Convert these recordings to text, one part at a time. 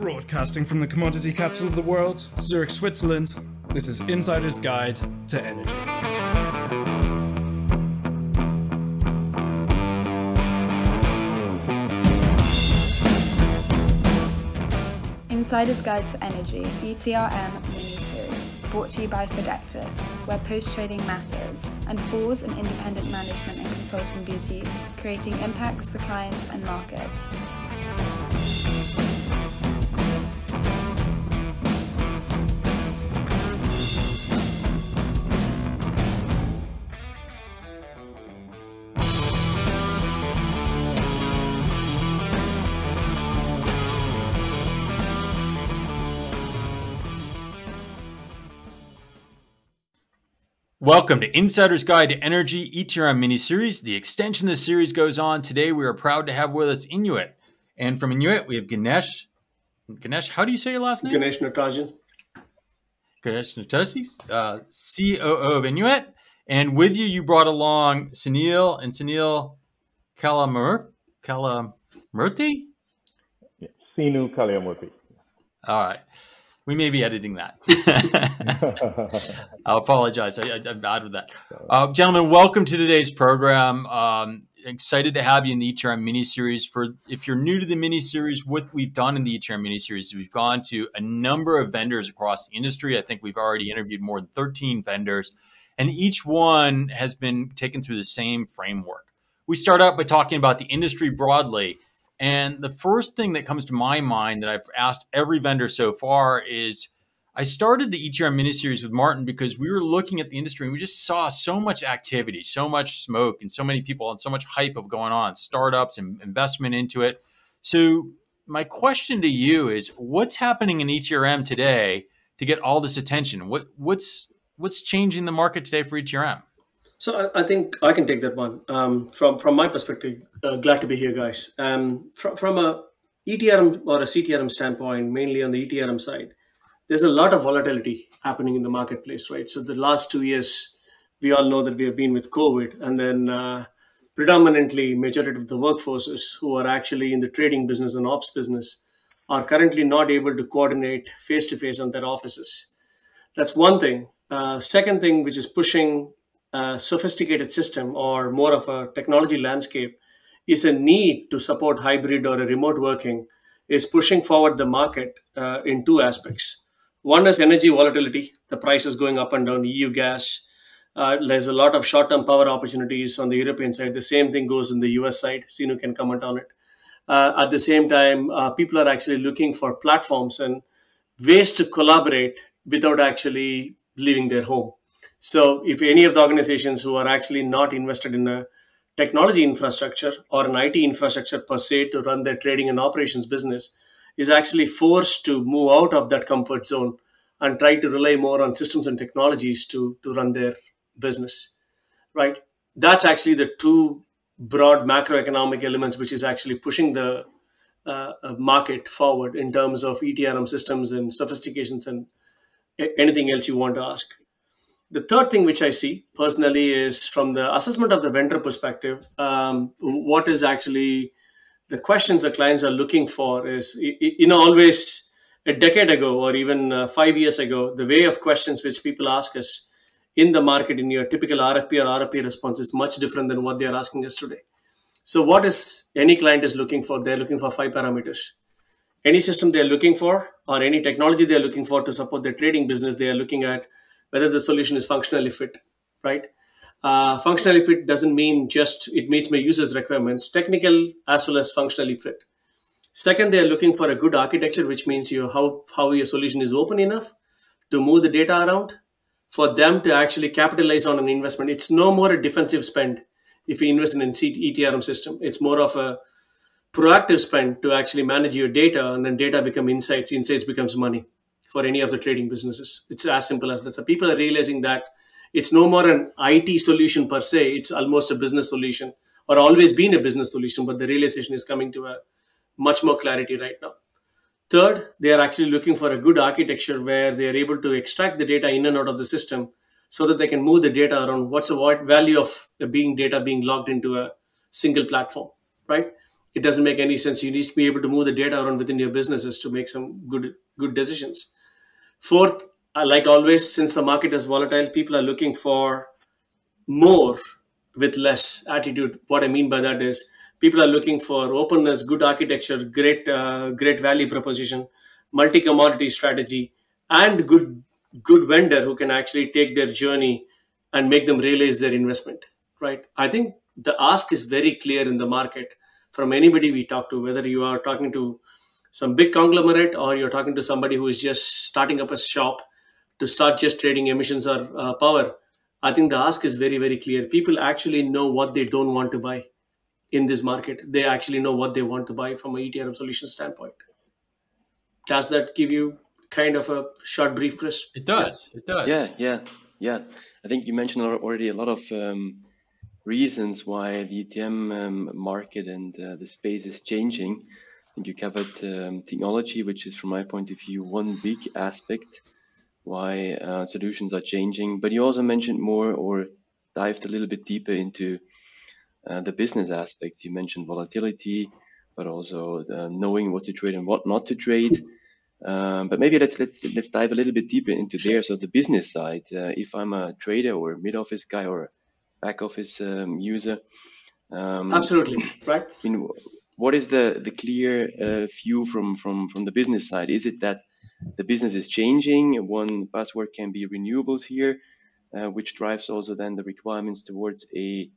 Broadcasting from the commodity capital of the world, Zurich, Switzerland, this is Insider's Guide to Energy. Insider's Guide to Energy, ETRM mini-series, brought to you by Fidectus, where post-trading matters, and Fors and independent management and consulting beauty, creating impacts for clients and markets. Welcome to Insider's Guide to Energy ETRM mini-series. The extension of this series goes on. Today we are proud to have with us Enuit. And from Enuit we have Ganesh. Ganesh, how do you say your last name? Ganesh Natasis. Ganesh Natasis, COO of Enuit. And with you, you brought along Sunil and Sunil Kalamurthy? Yes, Sino Kalamurthy. All right. We may be editing that. I apologize. I'm bad with that. Gentlemen, welcome to today's program. Excited to have you in the ETRM mini-series. If you're new to the mini-series, what we've done in the ETRM mini-series is we've gone to a number of vendors across the industry. I think we've already interviewed more than 13 vendors, and each one has been taken through the same framework. We start out by talking about the industry broadly. And the first thing that comes to my mind that I've asked every vendor so far is, I started the ETRM mini-series with Martin because we were looking at the industry and we just saw so much activity, so much smoke, and so many people and so much hype of going on, startups and investment into it. So my question to you is, what's happening in ETRM today to get all this attention? What's changing the market today for ETRM? So I think I can take that one. From my perspective, glad to be here, guys. From a ETRM or a CTRM standpoint, mainly on the ETRM side, there's a lot of volatility happening in the marketplace, right? So the last 2 years, we all know that we have been with COVID, and then predominantly majority of the workforces who are actually in the trading business and ops business are currently not able to coordinate face-to-face on their offices. That's one thing. Second thing, which is pushing a sophisticated system or more of a technology landscape, is a need to support hybrid or a remote working, is pushing forward the market in two aspects. One is energy volatility. The price is going up and down. EU gas. There's a lot of short-term power opportunities on the European side. The same thing goes on the US side. Sino can comment on it. At the same time, people are actually looking for platforms and ways to collaborate without actually leaving their home. So if any of the organizations who are actually not invested in a technology infrastructure or an IT infrastructure per se to run their trading and operations business is actually forced to move out of that comfort zone and try to rely more on systems and technologies to run their business, right? That's actually the two broad macroeconomic elements which is actually pushing the market forward in terms of ETRM systems and sophistications and anything else you want to ask. The third thing which I see personally is from the assessment of the vendor perspective, what is actually the questions the clients are looking for is, you know, always a decade ago or even 5 years ago, the way of questions which people ask us in the market in your typical RFP or RFP response is much different than what they're asking us today. So what is any client is looking for? They're looking for 5 parameters. Any system they're looking for or any technology they're looking for to support their trading business, they are looking at whether the solution is functionally fit, right? Functionally fit doesn't mean just it meets my user's requirements, technical as well as functionally fit. Second, they're looking for a good architecture, which means how your solution is open enough to move the data around for them to actually capitalize on an investment. It's no more a defensive spend if you invest in an ETRM system. It's more of a proactive spend to actually manage your data, and then data become insights, insights becomes money for any of the trading businesses. It's as simple as that. So people are realizing that it's no more an IT solution per se, it's almost a business solution or always been a business solution, but the realization is coming to a much more clarity right now. Third, they are actually looking for a good architecture where they are able to extract the data in and out of the system so that they can move the data around. What's the value of being data being logged into a single platform, right? it doesn't make any sense. You need to be able to move the data around within your businesses to make some good decisions. Fourth, like always, since the market is volatile, people are looking for more with less attitude. What I mean by that is people are looking for openness, good architecture, great value proposition, multi-commodity strategy, and good vendor who can actually take their journey and make them realize their investment, right? I think the ask is very clear in the market from anybody we talk to, whether you are talking to some big conglomerate or you're talking to somebody who is just starting up a shop to start just trading emissions or power. I think the ask is very, very clear. People actually know what they don't want to buy in this market. They actually know what they want to buy from an ETRM solution standpoint. Does that give you kind of a short brief, Chris? It does. Yeah. It does. Yeah. I think you mentioned already a lot of reasons why the ETM market and the space is changing. I think you covered technology, which is from my point of view one big aspect why solutions are changing. But you also mentioned more or dived a little bit deeper into the business aspects. You mentioned volatility, but also knowing what to trade and what not to trade. But maybe let's dive a little bit deeper into there. So the business side, if I'm a trader or mid-office guy or back office user. Absolutely, right. I mean, what is the clear view from the business side? Is it that the business is changing? One buzzword can be renewables here, which drives also then the requirements towards a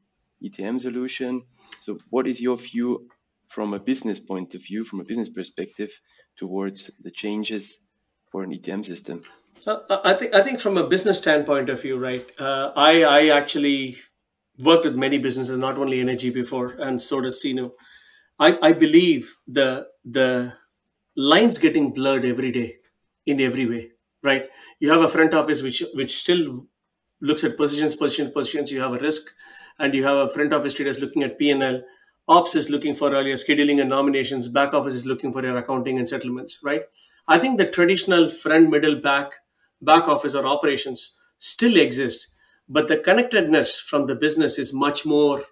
ETM solution. So what is your view from a business point of view, from a business perspective, towards the changes for an ETM system? So I think from a business standpoint of view, right? I actually worked with many businesses, not only energy before, and so does Sino. I believe the lines getting blurred every day in every way, right? You have a front office which still looks at positions. You have a risk, and you have a front office traders looking at P&L. Ops is looking for earlier scheduling and nominations. Back office is looking for your accounting and settlements, right? I think the traditional front, middle, back office or operations still exist, but the connectedness from the business is much more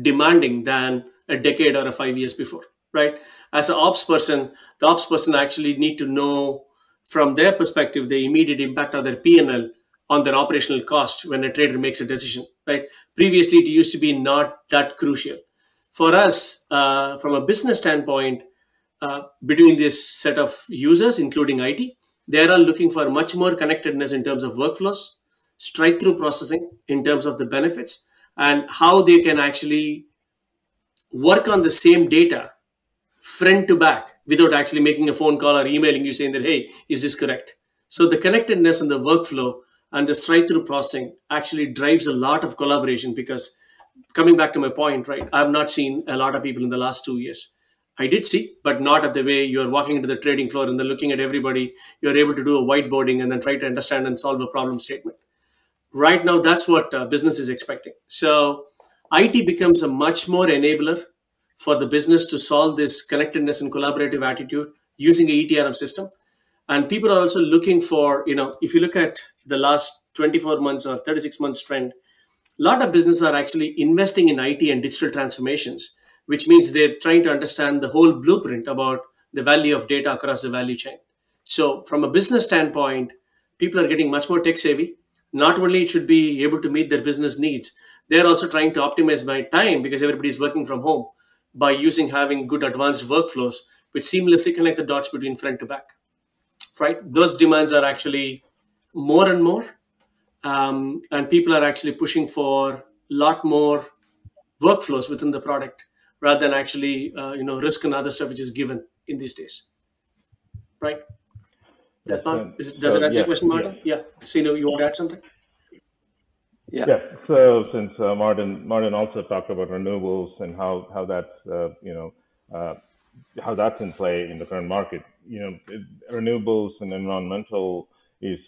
demanding than a decade or a 5 years before, right? As an ops person, the ops person actually need to know from their perspective the immediate impact of their P&L on their operational cost when a trader makes a decision, right? Previously, it used to be not that crucial. For us, from a business standpoint, between this set of users, including IT, they are all looking for much more connectedness in terms of workflows, strike-through processing in terms of the benefits, and how they can actually work on the same data front to back without actually making a phone call or emailing you saying that, hey, is this correct? So the connectedness and the workflow and the strike-through processing actually drives a lot of collaboration because, coming back to my point, right, I've not seen a lot of people in the last 2 years. I did see, but not at the way you're walking into the trading floor and then looking at everybody. You're able to do a whiteboarding and then try to understand and solve a problem statement. Right now, that's what business is expecting. So IT becomes a much more enabler for the business to solve this connectedness and collaborative attitude using an ETRM system. And people are also looking for, you know, if you look at the last 24 months or 36 months trend, a lot of businesses are actually investing in IT and digital transformations, which means they're trying to understand the whole blueprint about the value of data across the value chain. So from a business standpoint, people are getting much more tech savvy. Not only should be able to meet their business needs, they're also trying to optimize my time because everybody's working from home by having good advanced workflows, which seamlessly connect the dots between front to back, right? Those demands are actually more and more, and people are actually pushing for a lot more workflows within the product, rather than actually, you know, risk and other stuff which is given in these days, right? That's Martin. Does it answer your question, Martin? Yeah. Sino, you want to add something? Yeah. So since Martin also talked about renewables and how that's how that's in play in the current market. You know, renewables and environmental is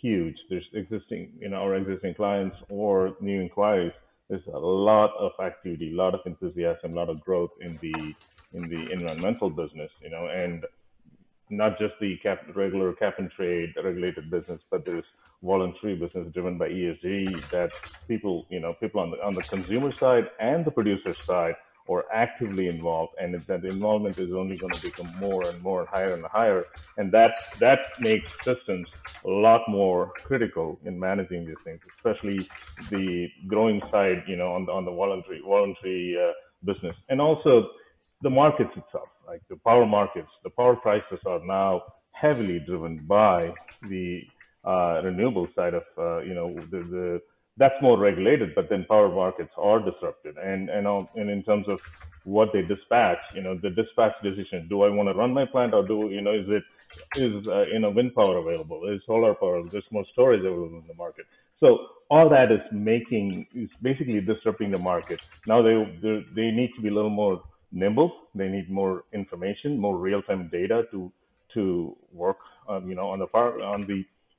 huge. There's existing, you know, our existing clients or new inquiries. There's a lot of activity, a lot of enthusiasm, a lot of growth in the environmental business, you know, and not just the regular cap and trade regulated business, but there's voluntary business driven by ESG that people on the consumer side and the producer side or actively involved, and if that involvement is only going to become more and more and higher, and that makes systems a lot more critical in managing these things, especially the growing side, you know, on the voluntary business, and also the markets itself, like the power markets. The power prices are now heavily driven by the renewable side of that's more regulated, but then power markets are disrupted. And in terms of what they dispatch, you know, the dispatch decision, do I want to run my plant or is wind power available? Is solar power? There's more storage available in the market. So all that is basically disrupting the market. Now they need to be a little more nimble. They need more information, more real-time data to work,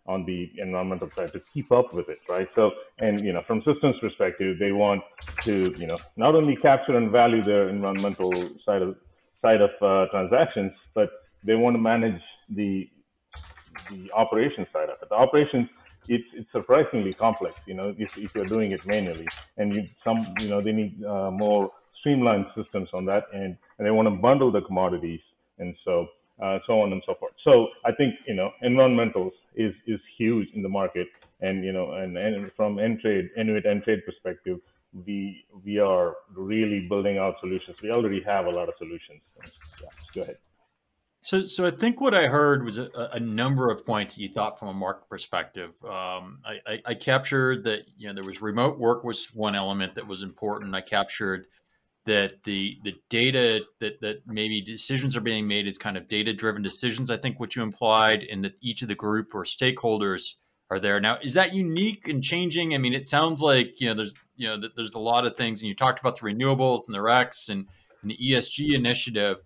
on the environmental side to keep up with it, right? So, and, you know, from systems perspective, they want to, you know, not only capture and value their environmental side of transactions, but they want to manage the operations side of it. The operations, it's surprisingly complex, you know, if you're doing it manually, and they need more streamlined systems on that end, and they want to bundle the commodities, and so on and so forth. So I think, you know, environmentals is huge in the market, and, you know, and from Enuit N-Trade perspective, we are really building out solutions. We already have a lot of solutions. Yeah, go ahead. So I think what I heard was a number of points that you thought from a market perspective. I captured that, you know, there was remote work was one element that was important. I captured that the data that maybe decisions are being made is kind of data-driven decisions, I think what you implied, and that each of the group or stakeholders are there. Now, is that unique and changing? I mean, it sounds like, you know, there's a lot of things, and you talked about the renewables and the RECs and the ESG initiative.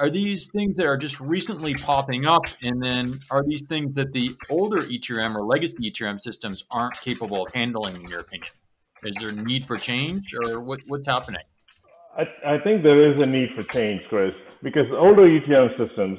Are these things that are just recently popping up? And then are these things that the older ETRM or legacy ETRM systems aren't capable of handling, in your opinion? Is there a need for change, or what's happening? I think there is a need for change, Chris, because older ETRM systems,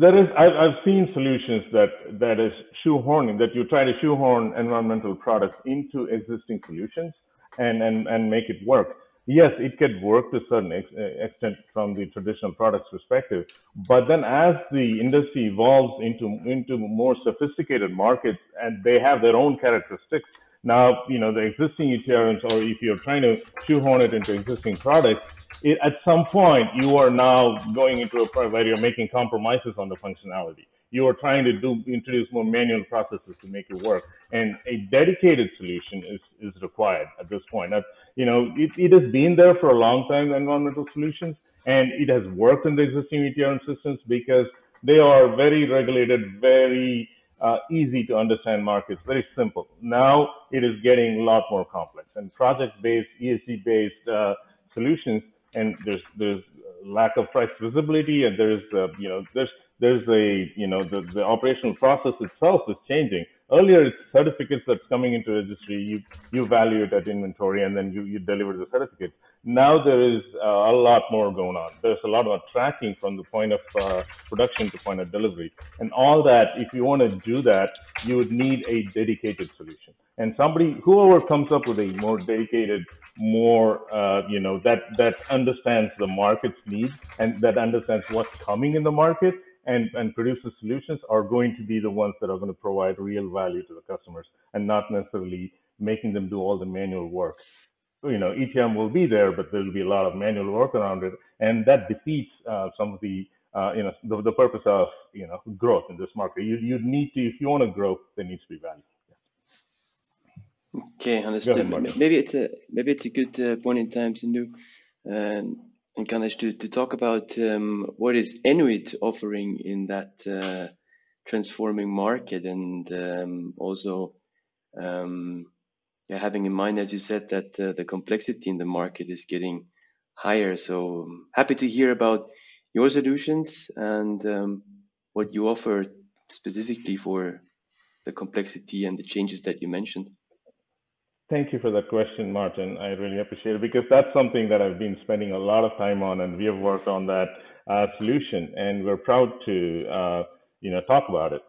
I've seen solutions that is shoehorning, that you try to shoehorn environmental products into existing solutions and make it work. Yes, it could work to a certain extent from the traditional products perspective, but then as the industry evolves into more sophisticated markets, and they have their own characteristics. Now, you know, the existing ETRMs, or if you're trying to shoehorn it into existing products, at some point you are now going into a point where you're making compromises on the functionality. You are trying to introduce more manual processes to make it work, and a dedicated solution is required at this point. You know, it has been there for a long time, environmental solutions, and it has worked in the existing ETRM systems because they are very regulated, very easy to understand markets, very simple. Now it is getting a lot more complex, and project-based, ESG-based solutions, and there's lack of price visibility, and the operational process itself is changing. Earlier, it's certificates that's coming into registry. You value it at inventory, and then you deliver the certificate. Now there is a lot more going on. There's a lot of tracking from the point of production to point of delivery. And all that, if you want to do that, you would need a dedicated solution. And whoever comes up with a more dedicated, that understands the market's needs and that understands what's coming in the market and produces solutions are going to be the ones that are going to provide real value to the customers, and not necessarily making them do all the manual work. You know, ETRM will be there, but there will be a lot of manual work around it, and that defeats some of the purpose of, you know, growth in this market. You need to, if you want to grow, there needs to be value. Yeah. Okay, understood. Maybe it's a good point in time, Sindhu and Ganesh, to talk about what is Enuit offering in that transforming market, and also, having in mind, as you said, that the complexity in the market is getting higher. So happy to hear about your solutions and what you offer specifically for the complexity and the changes that you mentioned. Thank you for that question, Martin. I really appreciate it, because that's something that I've been spending a lot of time on, and we have worked on that solution, and we're proud to talk about it.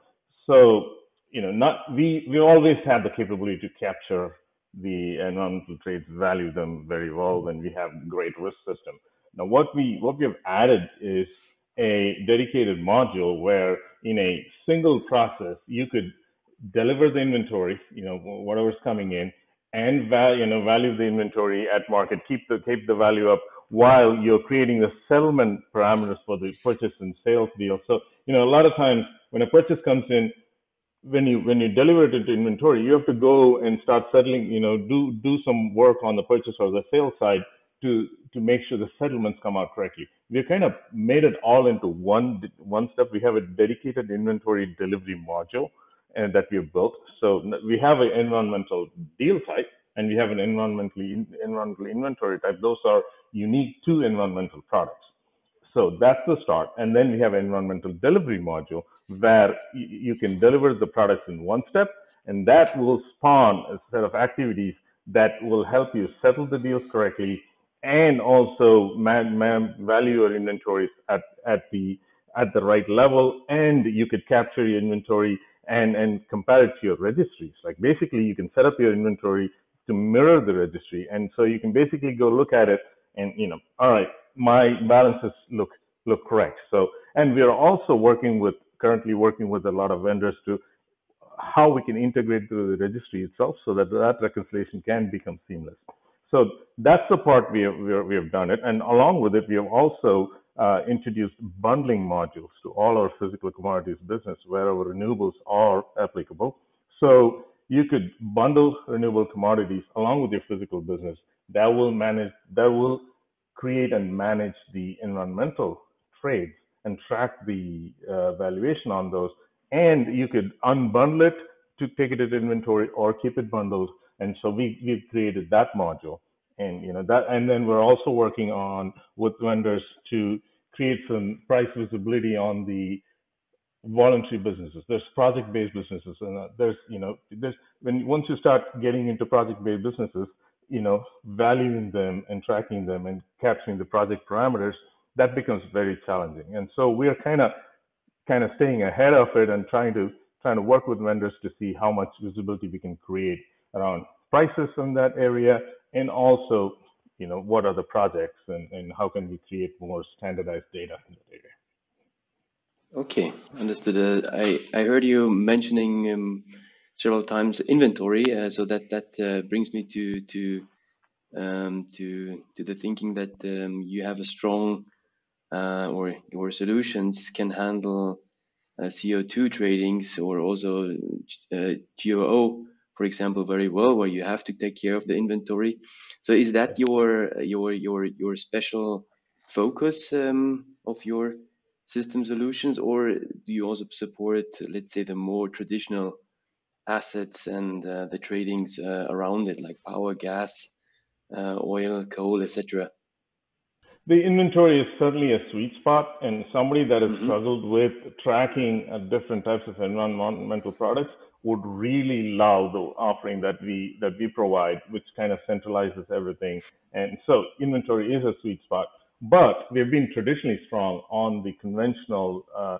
So, you know, we always had the capability to capture the environmental trades value them very well, and we have a great risk system. Now, what we have added is a dedicated module where in a single process, you could deliver the inventory, whatever's coming in, and value the inventory at market, keep the value up while you're creating the settlement parameters for the purchase and sales deal. So, a lot of times when a purchase comes in, when you deliver it into inventory, you have to go and start settling, do some work on the purchase or the sales side to make sure the settlements come out correctly. We've kind of made it all into one step. We have a dedicated inventory delivery module and that we have built. So we have an environmental deal type and we have an environmental inventory type. Those are unique to environmental products. So that's the start. And then we have an environmental delivery module where you can deliver the products in one step, and that will spawn a set of activities that will help you settle the deals correctly and also value your inventories at the right level. And you could capture your inventory and compare it to your registries. Like basically you can set up your inventory to mirror the registry. And so you can basically go look at it and, all right, my balances look correct. So, and we are also currently working with a lot of vendors to how we can integrate through the registry itself so that reconciliation can become seamless. So that's the part we have done it. And along with it, we have also introduced bundling modules to all our physical commodities business wherever renewables are applicable. So you could bundle renewable commodities along with your physical business that will create and manage the environmental trades and track the valuation on those. And you could unbundle it to take it into inventory or keep it bundled. And so we've created that module. And and then we're also working with vendors to create some price visibility on the voluntary businesses. There's project-based businesses, and once you start getting into project-based businesses, valuing them and tracking them and capturing the project parameters, that becomes very challenging. And so we are kind of staying ahead of it and trying to work with vendors to see how much visibility we can create around prices in that area, and also, what are the projects and how can we create more standardized data in that area. Okay, understood. I heard you mentioning several times inventory, so that brings me to the thinking that you have a strong or your solutions can handle CO2 tradings or also GOO, for example, very well, where you have to take care of the inventory. So is that your special focus of your system solutions, or do you also support, let's say, the more traditional assets and the tradings around it, like power, gas, oil, coal, etc.? The inventory is certainly a sweet spot, and somebody that has struggled with tracking different types of environmental products would really love the offering that we provide, which kind of centralizes everything. And so inventory is a sweet spot, but we've been traditionally strong on the conventional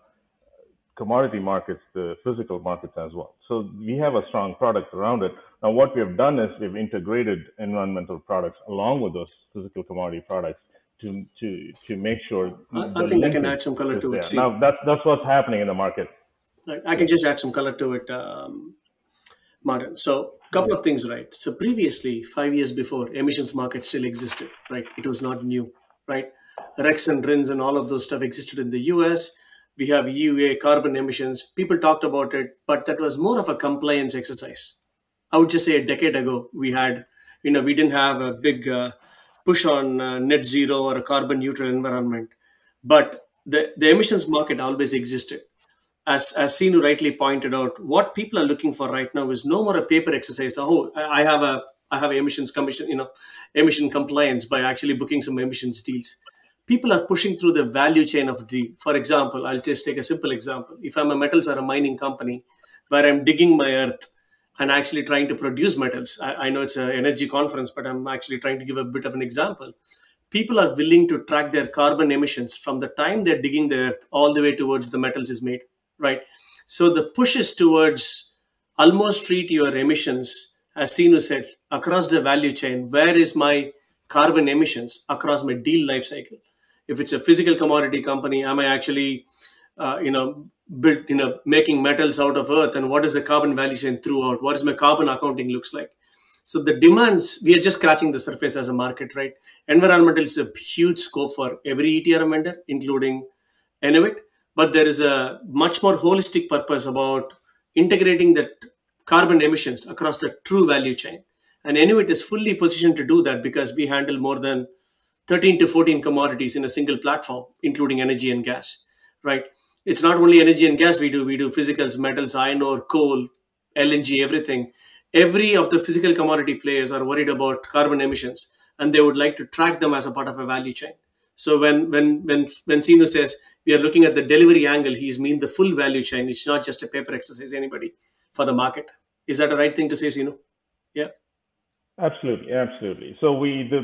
commodity markets, the physical markets as well. So we have a strong product around it. Now, what we have done is we've integrated environmental products along with those physical commodity products to make sure. I think I can add some color to it. Now, that's what's happening in the market. I can just add some color to it, Martin. So a couple of things, right? So previously, 5 years before, emissions markets still existed, right? It was not new, right? RECs and RINs and all of those stuff existed in the US. We have EUA, carbon emissions. People talked about it, but that was more of a compliance exercise. I would just say a decade ago, we had, we didn't have a big push on net zero or a carbon neutral environment, but the emissions market always existed. As Sino rightly pointed out, what people are looking for right now is no more a paper exercise. Oh, I have emissions commission, emission compliance by actually booking some emissions deals. People are pushing through the value chain of a deal. For example, I'll just take a simple example. If I'm a metals or a mining company where I'm digging my earth and actually trying to produce metals, I know it's an energy conference, but I'm actually trying to give a bit of an example. People are willing to track their carbon emissions from the time they're digging the earth all the way towards the metals is made. Right. So the push is towards almost treat your emissions, as Sino said, across the value chain, where is my carbon emissions across my deal life cycle? If it's a physical commodity company, am I actually, making metals out of earth? And what is the carbon value chain throughout? What is my carbon accounting looks like? So the demands, we are just scratching the surface as a market, right? Environmental is a huge scope for every ETRM vendor, including Enuit. But there is a much more holistic purpose about integrating that carbon emissions across the true value chain. And Enuit is fully positioned to do that because we handle more than 13 to 14 commodities in a single platform, including energy and gas, right? It's not only energy and gas we do physicals, metals, iron ore, coal, LNG, everything. Every of the physical commodity players are worried about carbon emissions, and they would like to track them as a part of a value chain. So when Sino says we are looking at the delivery angle, he's mean the full value chain. It's not just a paper exercise anybody for the market. Is that the right thing to say, Sino? Yeah. Absolutely, absolutely. So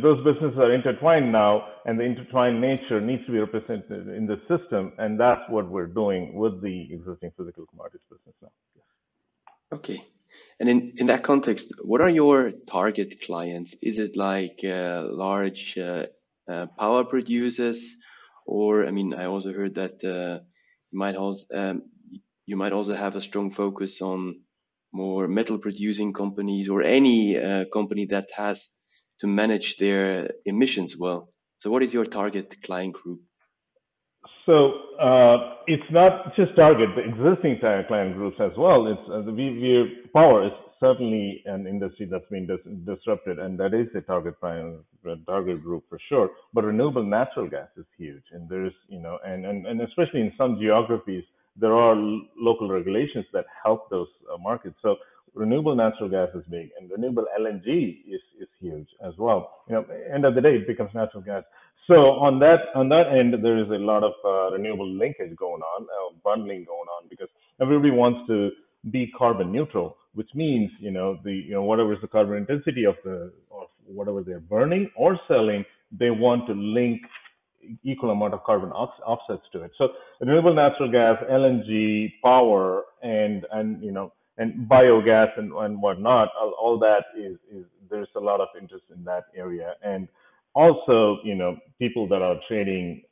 those businesses are intertwined now, and the intertwined nature needs to be represented in the system, and that's what we're doing with the existing physical commodities business now. Yes. Okay. And in that context, what are your target clients? Is it like large power producers, or, I mean, I also heard that you might also have a strong focus on more metal producing companies, or any company that has to manage their emissions well. So what is your target client group? So it's not just target the existing client groups as well. It's power is certainly an industry that's been disrupted, and that is the target group for sure. But renewable natural gas is huge, and there's and especially in some geographies there are local regulations that help those markets. So renewable natural gas is big, and renewable LNG is huge as well. End of the day, it becomes natural gas. So on that end, there is a lot of renewable linkage going on, bundling going on, because everybody wants to be carbon neutral, which means whatever is the carbon intensity of whatever they're burning or selling, they want to link equal amount of carbon offsets to it. So renewable natural gas, LNG, power, and biogas and whatnot, all that is there's a lot of interest in that area. And also, people that are trading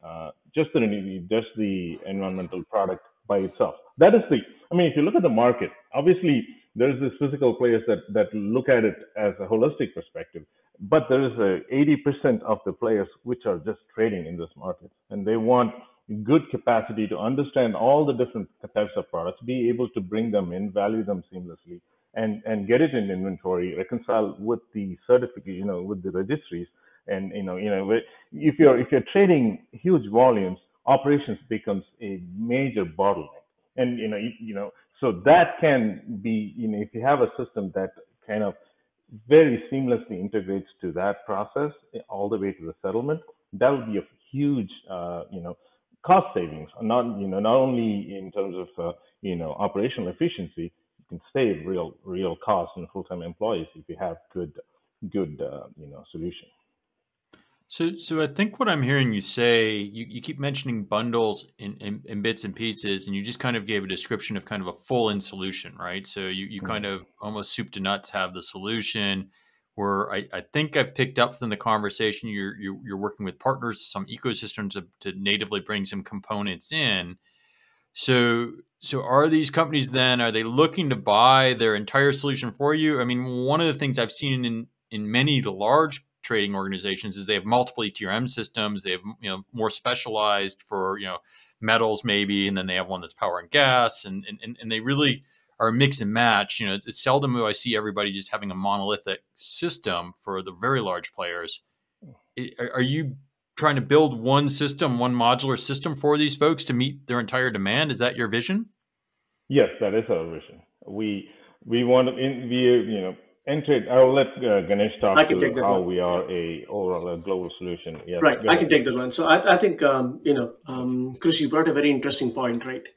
just the environmental product by itself. That is if you look at the market, obviously there's this physical players that look at it as a holistic perspective, but there is 80% of the players which are just trading in this market, and they want good capacity to understand all the different types of products, be able to bring them in, value them seamlessly, and get it in inventory, reconcile with the certificate, with the registries, and if you're trading huge volumes, operations becomes a major bottleneck, and so that can be, if you have a system that kind of very seamlessly integrates to that process all the way to the settlement, that would be a huge, cost savings. Not only in terms of, operational efficiency, you can save real costs and full-time employees if you have good solution. So I think what I'm hearing you say, you keep mentioning bundles in bits and pieces, and you just kind of gave a description of kind of a full-in solution, right? So you mm-hmm. kind of almost soup to nuts have the solution, where I think I've picked up from the conversation you're working with partners, some ecosystems to natively bring some components in. So are these companies then, are they looking to buy their entire solution for you? I mean, one of the things I've seen in many of the large trading organizations is they have multiple ETRM systems. They have, more specialized for, metals maybe, and then they have one that's power and gas, and they really are mix and match. It's seldom do I see everybody just having a monolithic system for the very large players. Are you trying to build one system, one modular system for these folks to meet their entire demand? Is that your vision? Yes, that is our vision. We want to, N-Trade, I'll let Ganesh talk to how we are overall a global solution. Yeah, right, I can take that one. So I think, Chris, you brought a very interesting point, right?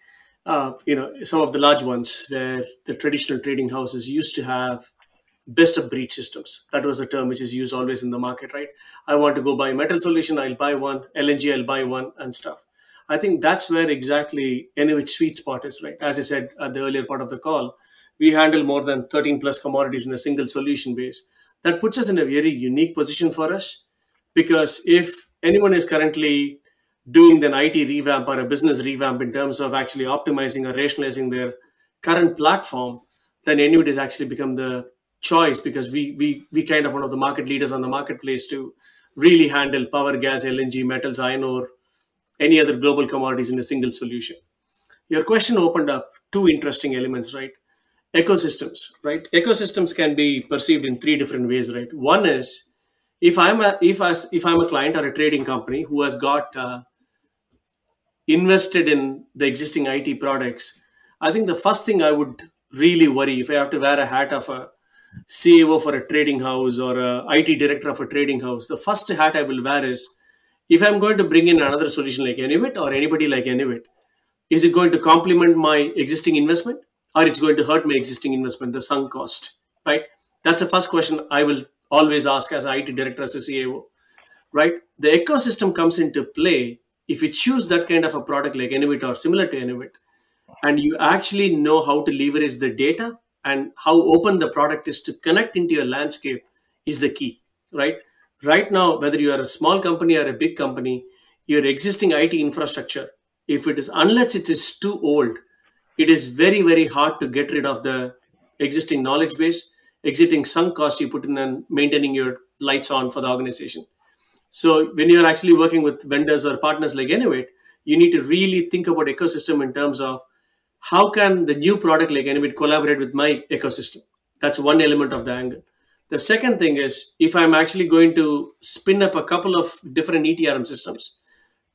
Some of the large ones where the traditional trading houses used to have best of breed systems. That was the term which is used always in the market, right? I want to go buy a metal solution, I'll buy one, LNG, I'll buy one, and stuff. I think that's where exactly Enuit's sweet spot is, right? As I said at the earlier part of the call, we handle more than 13+ commodities in a single solution base. That puts us in a very unique position for us, because if anyone is currently doing an IT revamp or a business revamp in terms of actually optimizing or rationalizing their current platform, then Enuit has actually become the choice, because we kind of one of the market leaders on the marketplace to really handle power, gas, LNG, metals, iron ore, any other global commodities in a single solution. Your question opened up two interesting elements, right? Ecosystems, right? Ecosystems can be perceived in three different ways, right? One is, if I'm a client or a trading company who has got invested in the existing IT products, I think the first thing I would really worry, if I have to wear a hat of a CEO for a trading house or a IT director of a trading house, the first hat I will wear is, if I'm going to bring in another solution like Enuit or anybody like Enuit, is it going to complement my existing investment, or it's going to hurt my existing investment, the sunk cost, right? That's the first question I will always ask as an IT director, as a CAO, right? The ecosystem comes into play if you choose that kind of a product like Enuit or similar to Enuit, and you actually know how to leverage the data and how open the product is to connect into your landscape is the key, right? Right now, whether you are a small company or a big company, your existing IT infrastructure, if it is, unless it is too old, it is very, very hard to get rid of the existing knowledge base, existing sunk cost you put in and maintaining your lights on for the organization. So when you're actually working with vendors or partners like Enuit, you need to really think about ecosystem in terms of how can the new product like Enuit collaborate with my ecosystem. That's one element of the angle. The second thing is, if I'm actually going to spin up a couple of different ETRM systems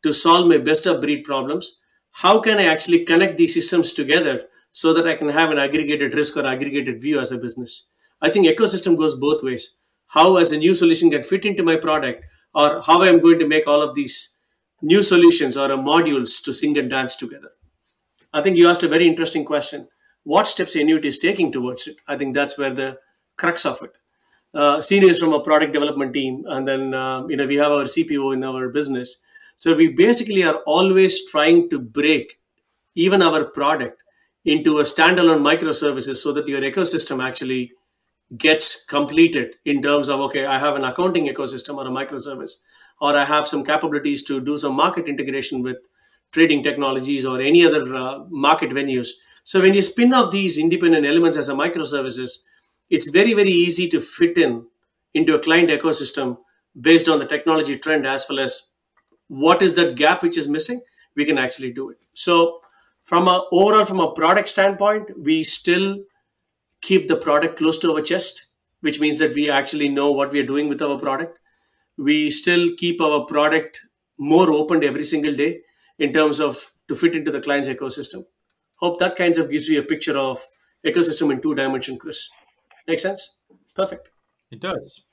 to solve my best of breed problems, how can I actually connect these systems together so that I can have an aggregated risk or aggregated view as a business? I think ecosystem goes both ways. How as a new solution can fit into my product, or how I'm going to make all of these new solutions or modules to sing and dance together. I think you asked a very interesting question. What steps Enuit is taking towards it? I think that's where the crux of it. Sino is from a product development team, and then we have our CPO in our business. So we basically are always trying to break even our product into a standalone microservices so that your ecosystem actually gets completed in terms of, okay, I have an accounting ecosystem or a microservice, or I have some capabilities to do some market integration with trading technologies or any other market venues. So when you spin off these independent elements as a microservices, it's very, very easy to fit in into a client ecosystem based on the technology trend, as well as what is that gap which is missing, we can actually do it. So overall, from a product standpoint, we still keep the product close to our chest, which means that we actually know what we are doing with our product. We still keep our product more open every single day in terms of to fit into the client's ecosystem. Hope that kind of gives you a picture of ecosystem in 2D, Chris. Make sense? Perfect. It does.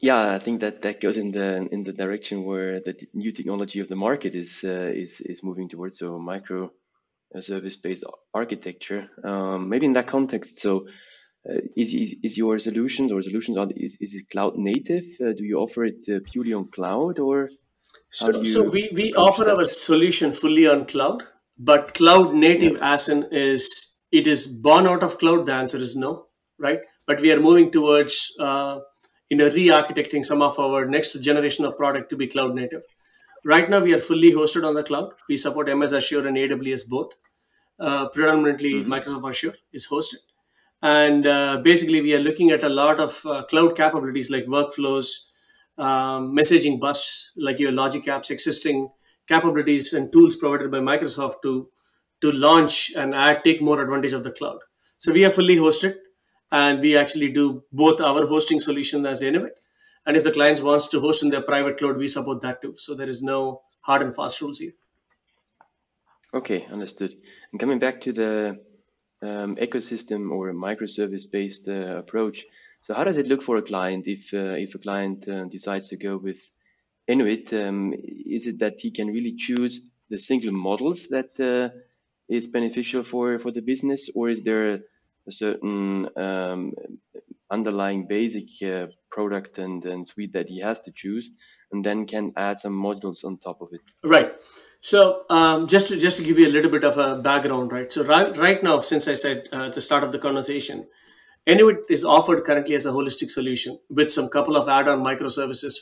Yeah, I think that goes in the direction where the new technology of the market is moving towards, so micro service-based architecture. Maybe in that context, so is your solutions or solutions on is it cloud native? Do you offer it purely on cloud, or? So we offer our solution fully on cloud, but cloud native, yeah, as in is it is born out of cloud? The answer is no, right? But we are moving towards re-architecting some of our next generation of product to be cloud native. Right now, we are fully hosted on the cloud. We support MS Azure and AWS both. Predominantly, Microsoft Azure is hosted. And basically, we are looking at a lot of cloud capabilities like workflows, messaging bus, like your Logic Apps, existing capabilities and tools provided by Microsoft to launch and take more advantage of the cloud. So we are fully hosted. And we actually do both our hosting solution as Enuit, and if the clients wants to host in their private cloud, we support that too. So there is no hard and fast rules here. Okay, understood. And coming back to the ecosystem or microservice-based approach, so how does it look for a client if a client decides to go with Enuit? Is it that he can really choose the single models that is beneficial for the business, or is there a certain underlying basic product and suite that he has to choose, and then can add some modules on top of it? Right. So just to give you a little bit of a background, right? So right now, since I said at the start of the conversation, Enuit is offered currently as a holistic solution with some couple of add-on microservices,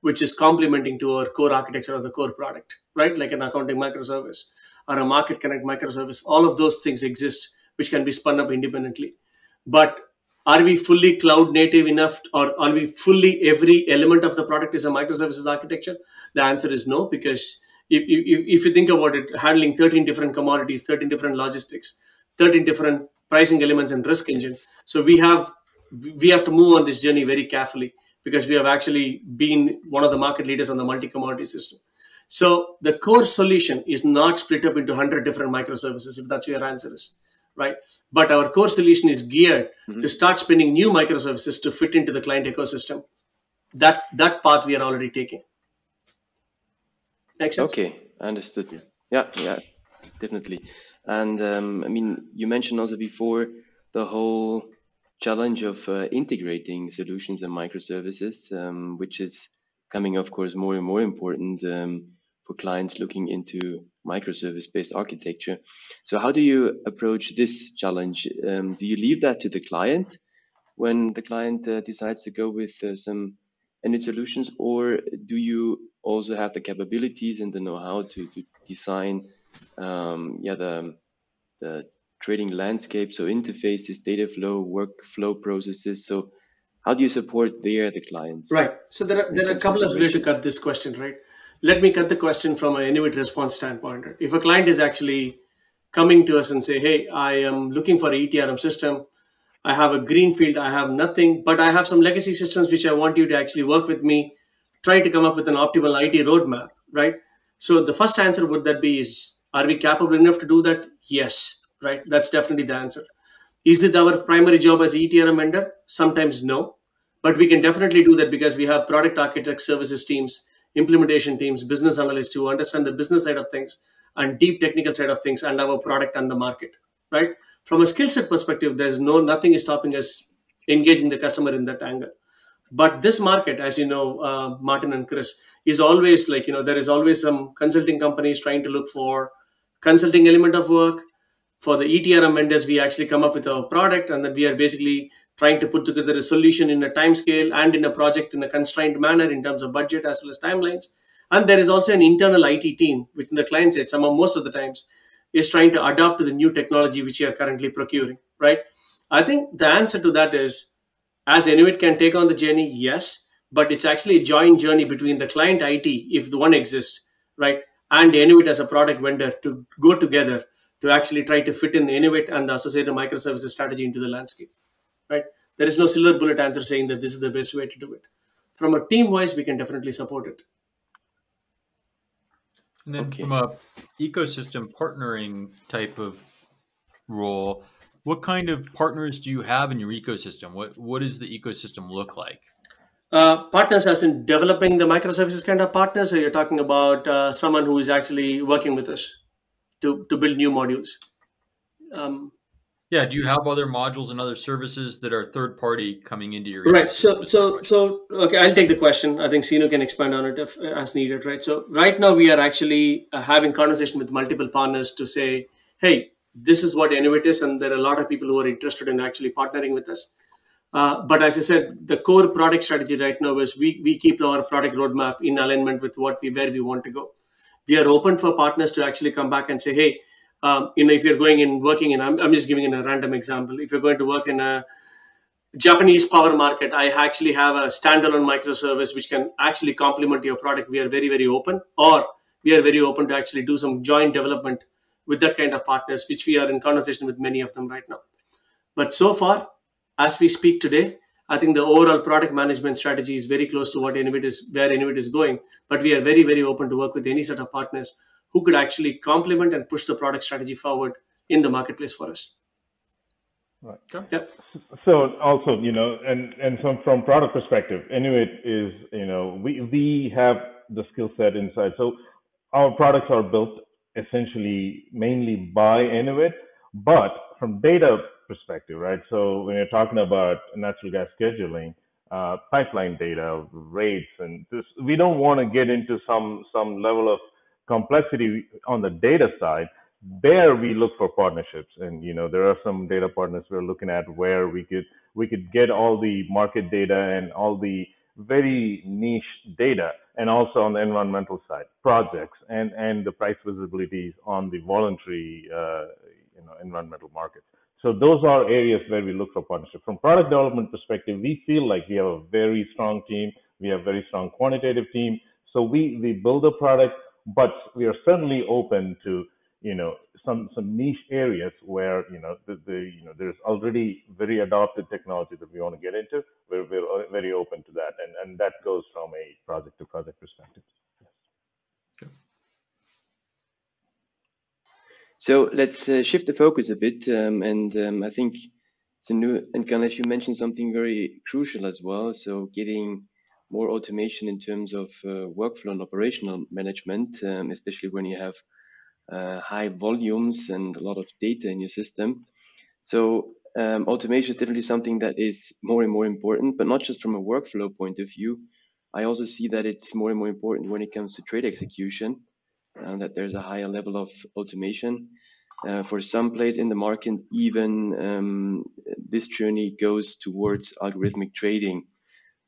which is complementing to our core architecture of the core product, right? Like an accounting microservice or a market connect microservice. All of those things exist, which can be spun up independently. But are we fully cloud native enough, or are we fully every element of the product is a microservices architecture? The answer is no, because if you think about it, handling 13 different commodities, 13 different logistics, 13 different pricing elements and risk engine. So we have to move on this journey very carefully, because we have actually been one of the market leaders on the multi-commodity system. So the core solution is not split up into 100 different microservices, if that's your answer is, right? But our core solution is geared to start spinning new microservices to fit into the client ecosystem. That path we are already taking. Makes sense? Okay, understood. Yeah, definitely. And I mean, you mentioned also before the whole challenge of integrating solutions and microservices, which is coming, of course, more and more important for clients looking into microservice-based architecture. So how do you approach this challenge? Do you leave that to the client when the client decides to go with some Enuit solutions, or do you also have the capabilities and the know-how to design the trading landscape, so interfaces, data flow, workflow processes? So how do you support the clients? Right. So there are a couple of ways to cut this question, right? Let me cut the question from an Enuit response standpoint. If a client is actually coming to us and say, hey, I am looking for an ETRM system. I have a green field. I have nothing, but I have some legacy systems which I want you to actually work with me, try to come up with an optimal IT roadmap, right? So the first answer would that be is, are we capable enough to do that? Yes, right? That's definitely the answer. Is it our primary job as ETRM vendor? Sometimes no, but we can definitely do that because we have product architects, services teams, implementation teams, business analysts who understand the business side of things and deep technical side of things and our product and the market, right? From a skill set perspective, there's nothing is stopping us engaging the customer in that angle. But this market, as you know, Martin and Chris, is always like, you know, there is always some consulting companies trying to look for consulting element of work. For the ETRM vendors, we actually come up with our product, and then we are basically trying to put together a solution in a time scale and in a project in a constrained manner in terms of budget as well as timelines. And there is also an internal IT team, which in the client side, most of the times, is trying to adapt to the new technology which you are currently procuring, right? I think the answer to that is, as Enuit can take on the journey, yes, but it's actually a joint journey between the client IT, if the one exists, right, and Enuit as a product vendor to go together to actually try to fit in Enuit and the associated microservices strategy into the landscape, right? There is no silver bullet answer saying that this is the best way to do it. From a team-wise, we can definitely support it. And then from a ecosystem partnering type of role, what kind of partners do you have in your ecosystem? What does the ecosystem look like? Partners as in developing the microservices kind of partners, or you're talking about someone who is actually working with us to build new modules? Yeah, do you have other modules and other services that are third party coming into your ecosystem? Right, okay, I'll take the question. I think Sino can expand on it as needed, right? So right now we are actually having conversation with multiple partners to say, hey, this is what Enuit is, and there are a lot of people who are interested in actually partnering with us. But as I said, the core product strategy right now is we keep our product roadmap in alignment with where we want to go. We are open for partners to actually come back and say, hey, if you're going and working in, I'm just giving in a random example. If you're going to work in a Japanese power market, I actually have a standalone microservice which can actually complement your product. We are very, very open, or we are very open to actually do some joint development with that kind of partners, which we are in conversation with many of them right now. But so far, as we speak today, I think the overall product management strategy is very close to where Enuit is going, but we are very, very open to work with any set of partners who could actually complement and push the product strategy forward in the marketplace for us. Right. Okay. Yep. So also, and from product perspective, Enuit is, we have the skill set inside. So our products are built essentially mainly by Enuit, but from data perspective, right? So when you're talking about natural gas scheduling, pipeline data, rates, and this, we don't want to get into some level of complexity on the data side. there we look for partnerships. And, you know, there are some data partners we're looking at where we could get all the market data and all the very niche data, and also on the environmental side, projects and the price visibilities on the voluntary, environmental markets. So those are areas where we look for partnership. From product development perspective, we feel like we have a very strong team. We have a very strong quantitative team. So we build a product, but we are certainly open to, you know, some niche areas where, you know, there's already very adopted technology that we want to get into. We're very open to that. And that goes from a project to project perspective. So let's shift the focus a bit. I think Sinu and Ganesh, you mentioned something very crucial as well. So getting more automation in terms of workflow and operational management, especially when you have high volumes and a lot of data in your system. So automation is definitely something that is more and more important, but not just from a workflow point of view. I also see that it's more and more important when it comes to trade execution. And that there's a higher level of automation. For some players in the market, even this journey goes towards algorithmic trading.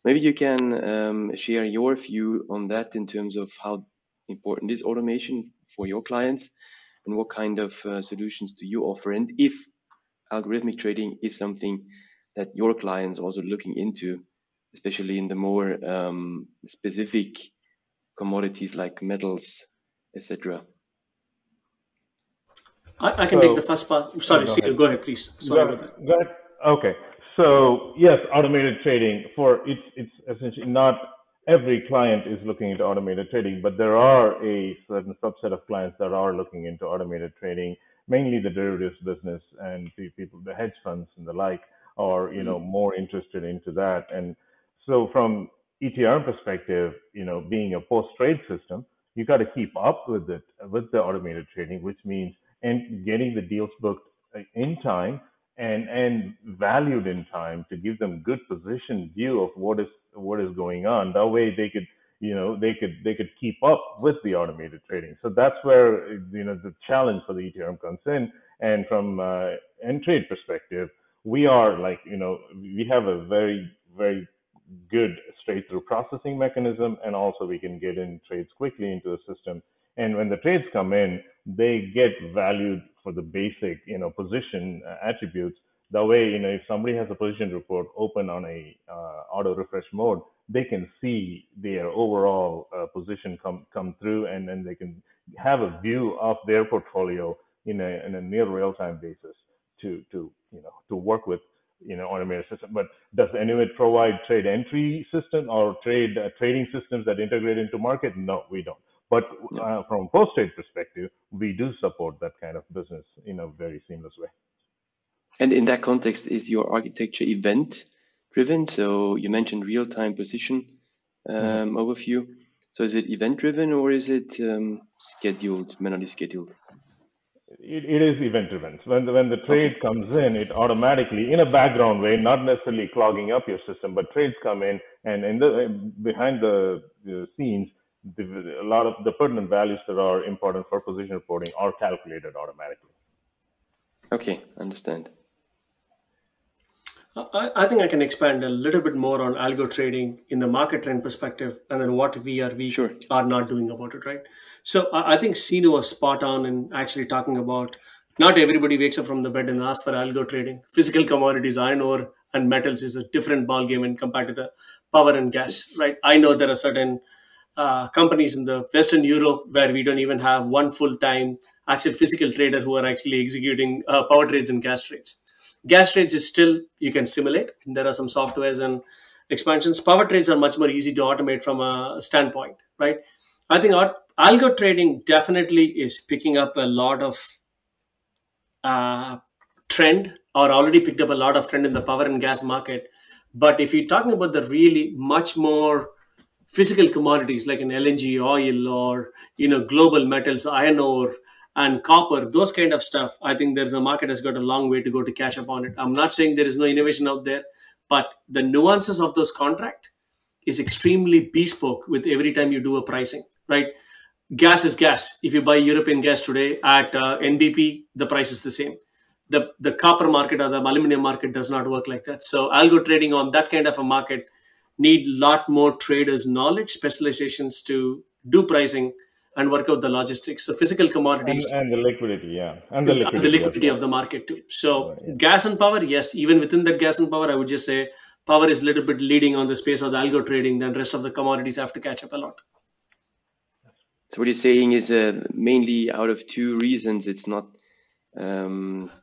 Maybe you can share your view on that in terms of how important is automation for your clients and what kind of solutions do you offer, and if algorithmic trading is something that your clients are also looking into, especially in the more specific commodities like metals, etc. I can take the first part. Sorry, go ahead, please. Sorry about that. Okay. So yes, automated trading it's essentially not every client is looking into automated trading, but there are a certain subset of clients that are looking into automated trading, mainly the derivatives business and people, the hedge funds and the like, are more interested into that. And so from ETRM perspective, being a post-trade system, you got to keep up with it, with the automated trading, which means and getting the deals booked in time and valued in time to give them good position view of what is going on. That way they could, they could keep up with the automated trading. So that's where, the challenge for the ETRM comes in. And from N-Trade perspective, we are like, we have a very, very good straight through processing mechanism, and also we can get in trades quickly into the system, and when the trades come in they get valued for the basic position attributes. That way if somebody has a position report open on a auto refresh mode, they can see their overall position come through, and then they can have a view of their portfolio in a near real-time basis to work with automated system. But does Enuit provide trade entry system or trade trading systems that integrate into market? No, we don't. But from post-trade perspective, we do support that kind of business in a very seamless way. And in that context, is your architecture event-driven? So you mentioned real-time position overview. So is it event-driven or is it scheduled, manually scheduled? It is event-driven. When the trade comes in, it automatically, in a background way, not necessarily clogging up your system, but trades come in, and behind the scenes, a lot of the pertinent values that are important for position reporting are calculated automatically. Okay, understand. I think I can expand a little bit more on algo trading in the market trend perspective, and then what we are not doing about it, right? So I think Sino was spot on in actually talking about not everybody wakes up from the bed and asks for algo trading. Physical commodities, iron ore and metals is a different ballgame when compared to the power and gas, right? I know there are certain companies in the Western Europe where we don't even have one full-time actual physical trader who are actually executing power trades and gas trades. Gas trades is still, you can simulate. There are some softwares and expansions. Power trades are much more easy to automate from a standpoint, right? I think our algo trading definitely is picking up a lot of trend, or already picked up a lot of trend in the power and gas market. But if you're talking about the really much more physical commodities like an LNG, oil, or global metals, iron ore, and copper, those kind of stuff, I think there's a market has got a long way to go to catch up on it. I'm not saying there is no innovation out there, but the nuances of those contract is extremely bespoke with every time you do a pricing, right? Gas is gas. If you buy European gas today at NBP, the price is the same. The copper market or the aluminum market does not work like that. So algo trading on that kind of a market need a lot more traders' knowledge, specializations to do pricing and work out the logistics. So physical commodities. And the liquidity, yeah. And the liquidity of the market too. So gas and power, yes. Even within that gas and power, I would just say power is a little bit leading on the space of the algo trading. Then rest of the commodities have to catch up a lot. So what you're saying is mainly out of two reasons it's not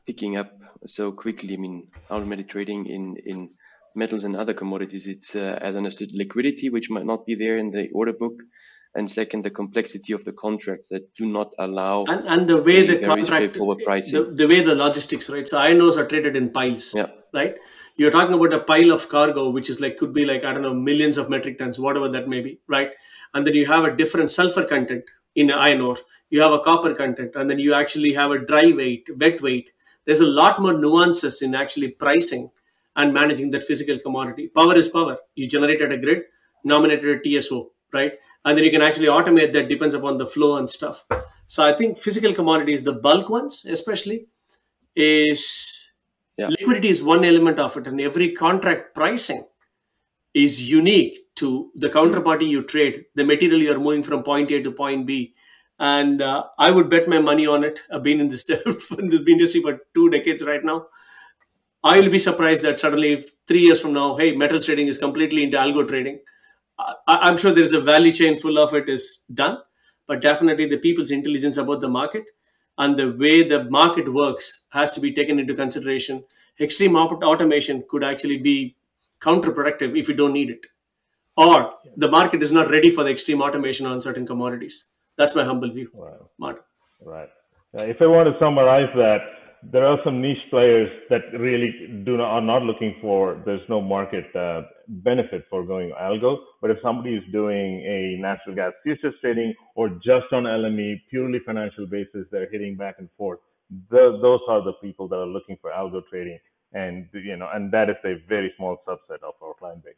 picking up so quickly. I mean, automated trading in metals and other commodities, it's as understood liquidity, which might not be there in the order book. And second, the complexity of the contracts that do not allow and the way the contract forward pricing, the way the logistics, right? So INOs are traded in piles, yeah, right? You're talking about a pile of cargo, which is like could be like I don't know millions of metric tons, whatever that may be, right? And then you have a different sulfur content in an iron ore, you have a copper content, and then you actually have a dry weight, wet weight. There's a lot more nuances in actually pricing and managing that physical commodity. Power is power. You generated a grid, nominated a TSO, right? And then you can actually automate that, depends upon the flow and stuff. So I think physical commodities, the bulk ones especially, is yeah. Liquidity is one element of it. And every contract pricing is unique to the counterparty you trade, the material you're moving from point A to point B. And I would bet my money on it. I've been in this industry for 2 decades right now. I will be surprised that suddenly 3 years from now, hey, metals trading is completely into algo trading. I'm sure there is a value chain full of it is done, but definitely the people's intelligence about the market and the way the market works has to be taken into consideration. Extreme automation could actually be counterproductive if you don't need it, or the market is not ready for the extreme automation on certain commodities. That's my humble view, wow. Martin. Right. If I want to summarize that, there are some niche players that really are not looking for, there's no market benefit for going algo. But if somebody is doing a natural gas futures trading or just on LME, purely financial basis, they're hitting back and forth. Those are the people that are looking for algo trading. And, you know, and that is a very small subset of our client base.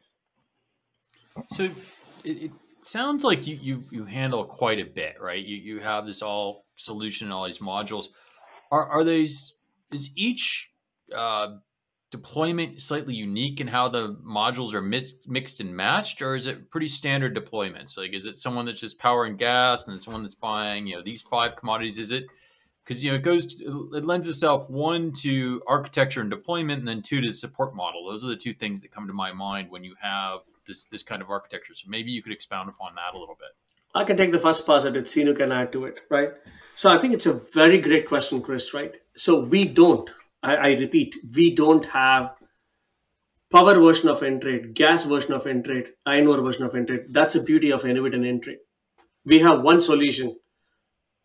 So it sounds like you handle quite a bit, right? You have this all solution, all these modules. Is each deployment slightly unique in how the modules are mixed and matched, or is it pretty standard deployments? Like, is it someone that's just power and gas, and then someone that's buying, you know, these 5 commodities? Is it because, you know, it lends itself 1 to architecture and deployment, and then 2 to the support model. Those are the 2 things that come to my mind when you have this kind of architecture. So maybe you could expound upon that a little bit. I can take the first pass at it. Sino can add to it, right? So I think it's a very great question, Chris, right? So we don't, I repeat, we don't have power version of N-Trade, gas version of N-Trade, iron ore version of N-Trade. That's the beauty of Enuit and N-Trade. We have one solution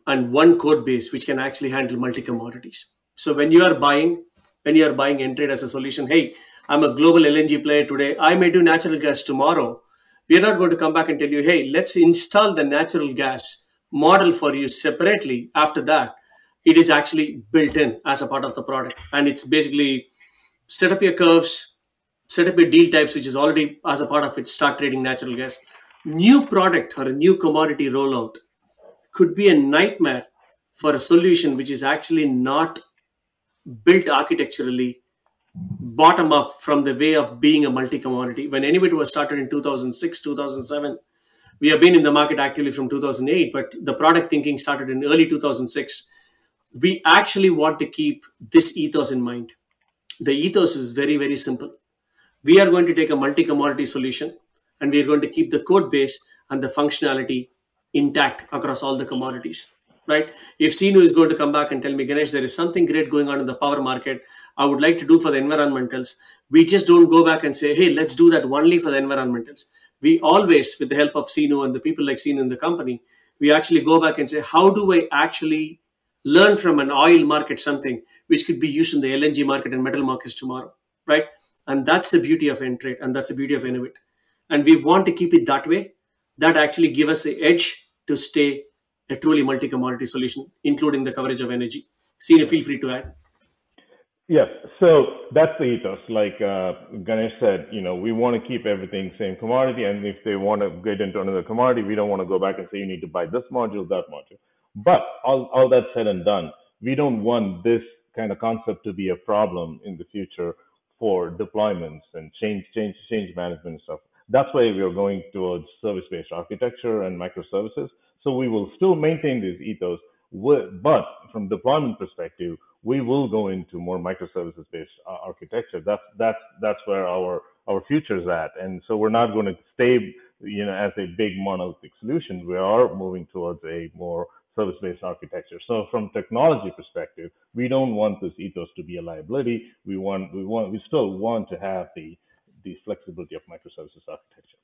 and one code base which can actually handle multi-commodities. So when you are buying N-Trade as a solution, hey, I'm a global LNG player today. I may do natural gas tomorrow. We're not going to come back and tell you, hey, let's install the natural gas model for you separately. After that, it is actually built in as a part of the product. And it's basically set up your curves, set up your deal types, which is already as a part of it, start trading natural gas. New product or a new commodity rollout could be a nightmare for a solution which is actually not built architecturally bottom up from the way of being a multi-commodity. When Enuit was started in 2006, 2007, we have been in the market actively from 2008, but the product thinking started in early 2006. We actually want to keep this ethos in mind. The ethos is very, very simple. We are going to take a multi-commodity solution and we are going to keep the code base and the functionality intact across all the commodities, right? If Sino is going to come back and tell me, Ganesh, there is something great going on in the power market, I would like to do for the environmentals. We just don't go back and say, hey, let's do that only for the environmentals. We always, with the help of Sino and the people like Sino in the company, we actually go back and say, how do I actually learn from an oil market something which could be used in the LNG market and metal markets tomorrow, right? And that's the beauty of N-Trade and that's the beauty of Enuit. And we want to keep it that way. That actually gives us the edge to stay a truly multi-commodity solution, including the coverage of energy. Sino, feel free to add. Yes. So that's the ethos. Like Ganesh said, we want to keep everything same commodity. And if they want to get into another commodity, we don't want to go back and say, you need to buy this module, that module. But all that said and done, we don't want this kind of concept to be a problem in the future for deployments and change management and stuff. That's why we are going towards service-based architecture and microservices. So we will still maintain this ethos, but from deployment perspective, we will go into more microservices-based architecture. That's where our future's at. And so we're not going to stay, as a big monolithic solution. We are moving towards a more service-based architecture. So from technology perspective, we don't want this ethos to be a liability. We still want to have the flexibility of microservices architecture.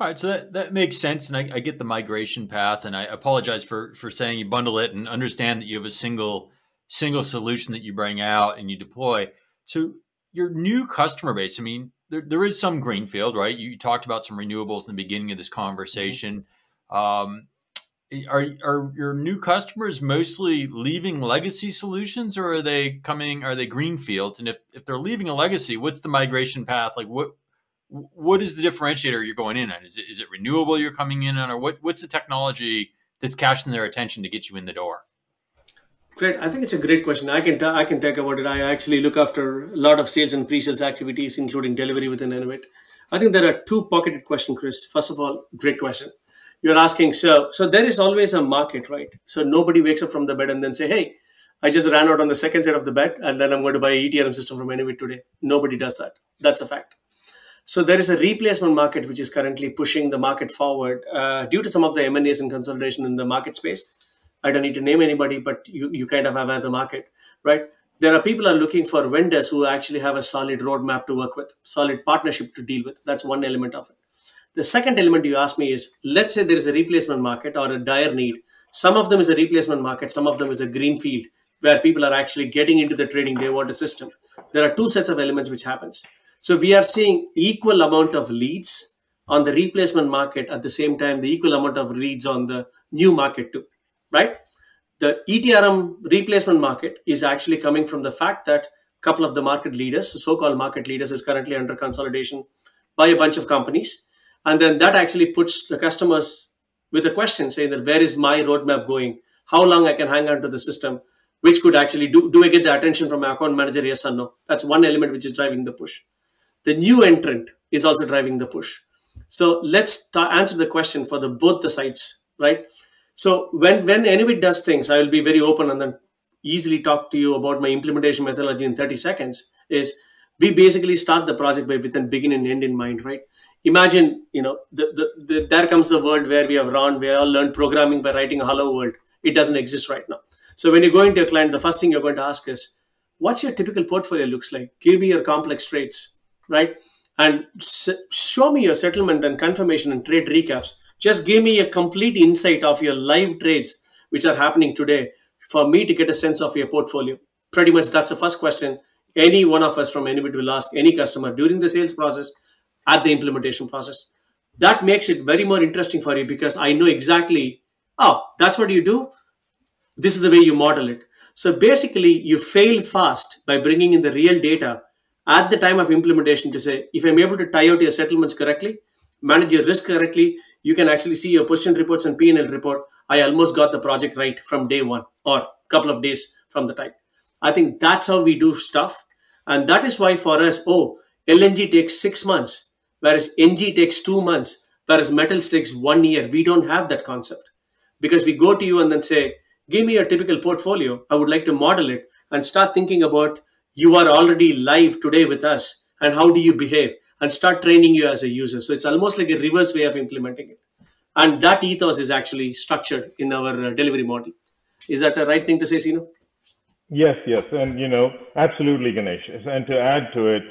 All right, so that makes sense, and I get the migration path, and I apologize for saying you bundle it and understand that you have a single solution that you bring out and you deploy. So your new customer base, I mean, there is some greenfield, right? You talked about some renewables in the beginning of this conversation. Are your new customers mostly leaving legacy solutions, or are they greenfields? And if they're leaving a legacy, what's the migration path? Like what is the differentiator you're going in on? Is it renewable you're coming in on, or what's the technology that's catching their attention to get you in the door? Great. I think it's a great question. I can talk about it. I actually look after a lot of sales and pre-sales activities, including delivery within Enuit. I think there are two pocketed questions, Chris. First of all, great question. You're asking, so there is always a market, right? So nobody wakes up from the bed and then say, hey, I just ran out on the second side of the bed and then I'm going to buy an ETRM system from Enuit today. Nobody does that. That's a fact. So there is a replacement market which is currently pushing the market forward due to some of the M&As and consolidation in the market space. I don't need to name anybody, but you kind of have the market, right? There are people who are looking for vendors who actually have a solid roadmap to work with, solid partnership to deal with. That's one element of it. The second element you asked me is, let's say there is a replacement market or a dire need. Some of them is a replacement market. Some of them is a greenfield where people are actually getting into the trading. They want a system. There are two sets of elements which happens. So we are seeing equal amount of leads on the replacement market at the same time, the equal amount of leads on the new market too, right? The ETRM replacement market is actually coming from the fact that a couple of the market leaders, so-called market leaders, is currently under consolidation by a bunch of companies. And then that actually puts the customers with a question saying that where is my roadmap going? How long I can hang on to the system? Which could actually do I get the attention from my account manager? Yes or no? That's one element which is driving the push. The new entrant is also driving the push. So let's answer the question for both the sides, right? So when Enuit does things, I will be very open and then easily talk to you about my implementation methodology in 30 seconds, is we basically start the project with a begin and end in mind, right? Imagine, there comes the world where we all learned programming by writing a hello world. It doesn't exist right now. So when you go into a client, the first thing you're going to ask is, what's your typical portfolio looks like? Give me your complex trades, right? And show me your settlement and confirmation and trade recaps. Just give me a complete insight of your live trades, which are happening today, for me to get a sense of your portfolio. Pretty much that's the first question any one of us from Enuit will ask any customer during the sales process, at the implementation process. That makes it very more interesting for you because I know exactly, oh, that's what you do. This is the way you model it. So basically, you fail fast by bringing in the real data at the time of implementation to say, if I'm able to tie out your settlements correctly, manage your risk correctly, you can actually see your position reports and P&L report. I almost got the project right from day one or a couple of days from the time. I think that's how we do stuff. And that is why for us, LNG takes 6 months. Whereas NG takes 2 months, whereas metals takes 1 year. We don't have that concept because we go to you and then say, give me your typical portfolio. I would like to model it and start thinking about you are already live today with us and how do you behave and start training you as a user. So it's almost like a reverse way of implementing it. And that ethos is actually structured in our delivery model. Is that the right thing to say, Sino? Yes. And, absolutely, Ganesh. And to add to it,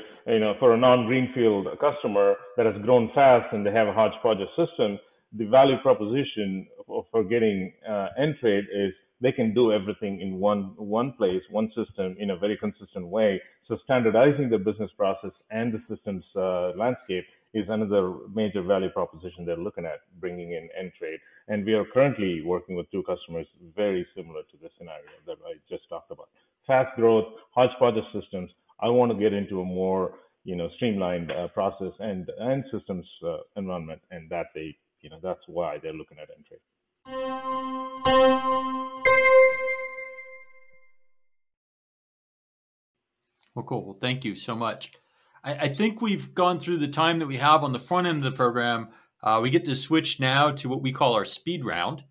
for a non-greenfield customer that has grown fast and they have a hodgepodge system, the value proposition for getting N-Trade is they can do everything in one place, one system in a very consistent way. So standardizing the business process and the systems landscape is another major value proposition they're looking at bringing in N-Trade. And we are currently working with 2 customers very similar to the scenario that I just talked about. Fast growth, hodgepodge of systems. I want to get into a more streamlined process and systems environment, and that they that's why they're looking at N-Trade. Well, cool. Well, thank you so much. I think we've gone through the time that we have on the front end of the program. We get to switch now to what we call our speed round.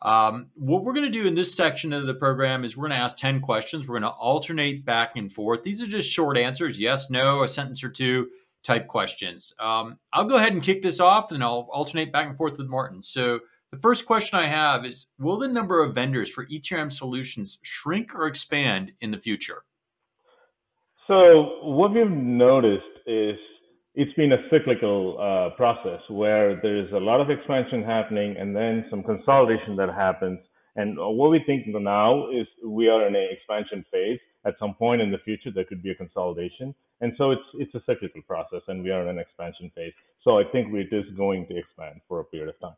What we're going to do in this section of the program is we're going to ask 10 questions. We're going to alternate back and forth. These are just short answers, yes, no, a sentence or two type questions. I'll go ahead and kick this off, and I'll alternate back and forth with Martin. So the first question I have is, will the number of vendors for ETRM solutions shrink or expand in the future? So what we've noticed is it's been a cyclical process where there's a lot of expansion happening and then some consolidation that happens. And what we think now is we are in an expansion phase. At some point in the future, there could be a consolidation. And so it's a cyclical process, and we are in an expansion phase. So I think we're just going to expand for a period of time.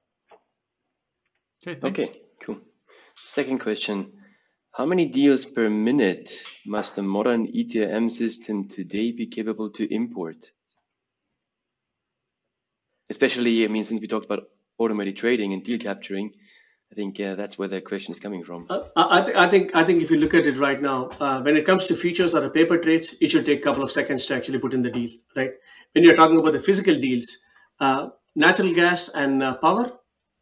Okay, thanks. Okay, cool. Second question. How many deals per minute must a modern ETRM system today be capable to import? Especially, I mean, since we talked about automated trading and deal capturing, I think that's where the question is coming from. I think if you look at it right now, when it comes to futures or the paper trades, it should take a couple of seconds to actually put in the deal, right? When you're talking about the physical deals, natural gas and power,